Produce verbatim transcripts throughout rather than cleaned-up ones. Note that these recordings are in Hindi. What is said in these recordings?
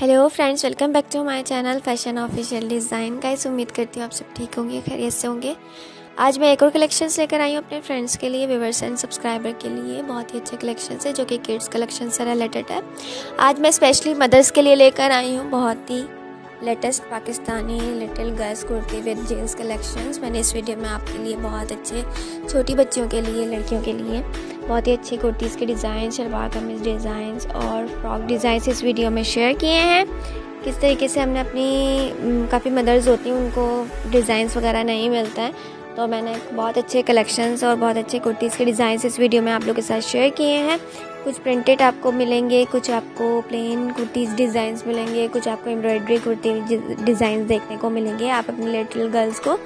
Hello friends, welcome back to my channel fashion official design. Guys, उम्मीद करती हूँ आप सब ठीक होंगे, खैरियत से होंगे। आज मैं एक और कलेक्शंस लेकर आई हूँ अपने फ्रेंड्स के लिए, व्यूअर्स एंड सब्सक्राइबर के लिए। बहुत ही अच्छे कलेक्शंस है जो कि किड्स कलेक्शन से रिलेटेड है। आज मैं स्पेशली मदर्स के लिए लेकर आई हूँ बहुत ही latest Pakistani little girls kurti with jeans collections. मैंने इस वीडियो में आपके लिए बहुत अच्छे छोटी बच्चियों के लिए, लड़कियों के लिए बहुत ही अच्छे कुर्तीज़ के डिज़ाइन, शलवार कमीज डिज़ाइंस और फ्रॉक डिज़ाइंस इस वीडियो में शेयर किए हैं। किस तरीके से हमने अपनी काफ़ी मदर्स होती हैं उनको डिज़ाइंस वगैरह नहीं मिलता है, तो मैंने बहुत अच्छे कलेक्शंस और बहुत अच्छे कुर्तीज़ के डिज़ाइंस इस वीडियो में आप लोगों के साथ शेयर किए हैं। कुछ प्रिंटेड आपको मिलेंगे, कुछ आपको प्लेन कुर्तीज़ डिज़ाइंस मिलेंगे, कुछ आपको एम्ब्रॉयडरी कुर्ती डिज़ाइंस देखने को मिलेंगे। आप अपनी लिटिल गर्ल्स को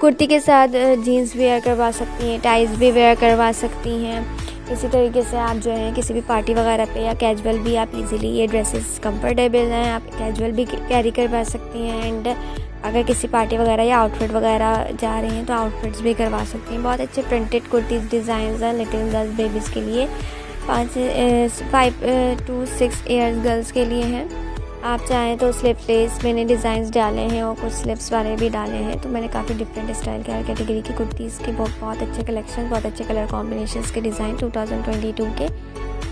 कुर्ती के साथ जीन्स वेयर करवा सकती हैं, टाइज भी वेयर करवा सकती हैं। इसी तरीके से आप जो है किसी भी पार्टी वगैरह पे या कैजुअल भी आप इजीली ये ड्रेसेस कंफर्टेबल हैं, आप कैजुअल भी कैरी करवा सकती हैं। एंड अगर किसी पार्टी वगैरह या आउटफिट वगैरह जा रहे हैं तो आउटफिट्स भी करवा सकती हैं। बहुत अच्छे प्रिंटेड कुर्तीज़ डिज़ाइंस हैं लिटिल गर्ल्स बेबीज़ के लिए, पाँच five two six years girls के लिए हैं। आप चाहें तो स्लिप लेस मैंने डिज़ाइंस डाले हैं और कुछ स्लिप्स वाले भी डाले हैं। तो मैंने काफ़ी डिफरेंट स्टाइल के हर कैटेगरी की कुर्तीज़ के बहुत बहुत अच्छे कलेक्शन, बहुत अच्छे कलर कॉम्बिनेशंस के design two thousand twenty two के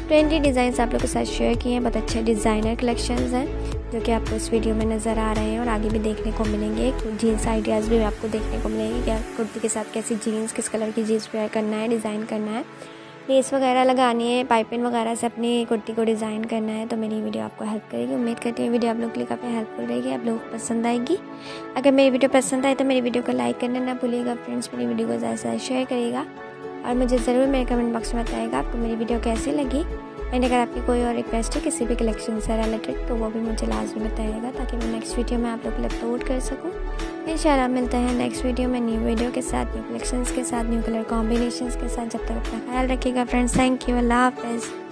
ट्वेंटी डिज़ाइंस आप लोगों के साथ शेयर किए हैं। बहुत अच्छे डिज़ाइनर कलेक्शंस हैं जो कि आपको इस वीडियो में नज़र आ रहे हैं और आगे भी देखने को मिलेंगे। कुछ जीन्स आइडियाज़ भी आपको देखने को मिलेंगे कि कुर्ती के साथ कैसी जीन्स, किस कलर की जीन्स वेयर करना है, डिज़ाइन करना है, लेस वगैरह लगानी है, पाइपिन वगैरह से अपनी कुर्ती को डिज़ाइन करना है। तो मेरी वीडियो आपको हेल्प करेगी। उम्मीद करती हूँ वीडियो आप लोगों के लिए काफ़ी हेल्पफुल रहेगी, आप लोगों को पसंद आएगी। अगर मेरी वीडियो पसंद आए तो मेरी वीडियो को लाइक करना ना भूलिएगा फ्रेंड्स, मेरी वीडियो को ज़्यादा से ज़्यादा शेयर करिएगा और मुझे ज़रूर मेरे कमेंट बॉक्स में बताइएगा आपको मेरी वीडियो कैसी लगी। एंड अगर आपकी कोई और रिक्वेस्ट है किसी भी कलेक्शन से रिलेटेड तो वो भी मुझे लाजमी बताइएगा ताकि मैं नेक्स्ट वीडियो में आप लोग के लिए अपलोड कर सकूँ। इंशाल्लाह मिलता है नेक्स्ट वीडियो में न्यू वीडियो के साथ, न्यू कलेक्शंस के साथ, न्यू कलर कॉम्बिनेशंस के साथ। जब तक अपना ख्याल रखिएगा फ्रेंड्स। थैंक यू, अल्लाह हाफिज़।